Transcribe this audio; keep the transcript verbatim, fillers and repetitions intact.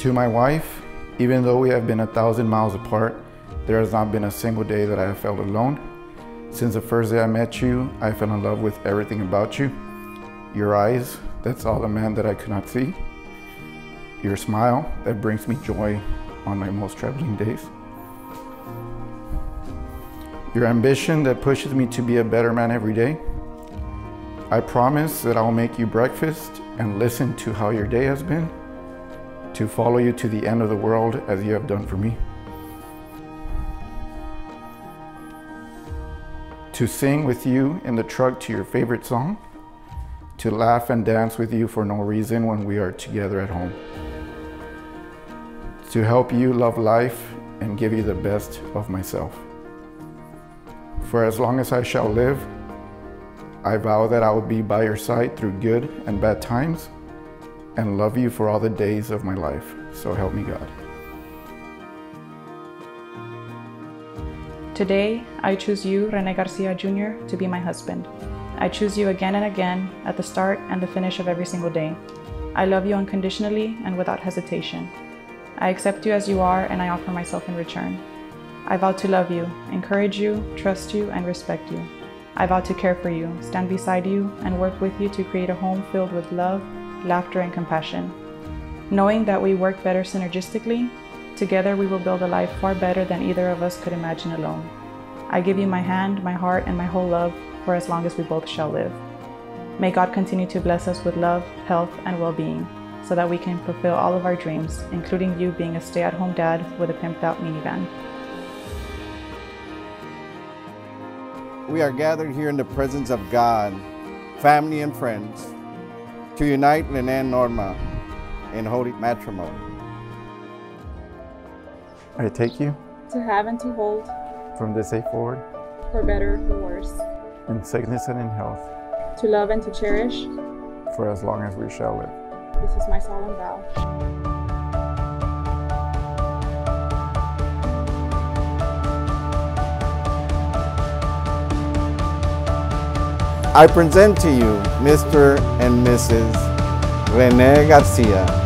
To my wife, even though we have been a thousand miles apart, there has not been a single day that I have felt alone. Since the first day I met you, I fell in love with everything about you. Your eyes, that's all the man that I could not see. Your smile, that brings me joy on my most troubling days. Your ambition that pushes me to be a better man every day. I promise that I will make you breakfast and listen to how your day has been, to follow you to the end of the world as you have done for me. To sing with you in the truck to your favorite song. To laugh and dance with you for no reason when we are together at home. To help you love life and give you the best of myself. For as long as I shall live, I vow that I will be by your side through good and bad times, and love you for all the days of my life. So help me God. Today, I choose you, René Garcia, Junior, to be my husband. I choose you again and again at the start and the finish of every single day. I love you unconditionally and without hesitation. I accept you as you are, and I offer myself in return. I vow to love you, encourage you, trust you, and respect you. I vow to care for you, stand beside you, and work with you to create a home filled with love, laughter, and compassion. Knowing that we work better synergistically, together we will build a life far better than either of us could imagine alone. I give you my hand, my heart, and my whole love for as long as we both shall live. May God continue to bless us with love, health, and well-being so that we can fulfill all of our dreams, including you being a stay-at-home dad with a pimped-out minivan. We are gathered here in the presence of God, family, and friends, to unite Rene Norma in holy matrimony. I take you. To have and to hold. From this day forward. For better, for worse. In sickness and in health. To love and to cherish. For as long as we shall live. This is my solemn vow. I present to you Mister and Missus René Garcia.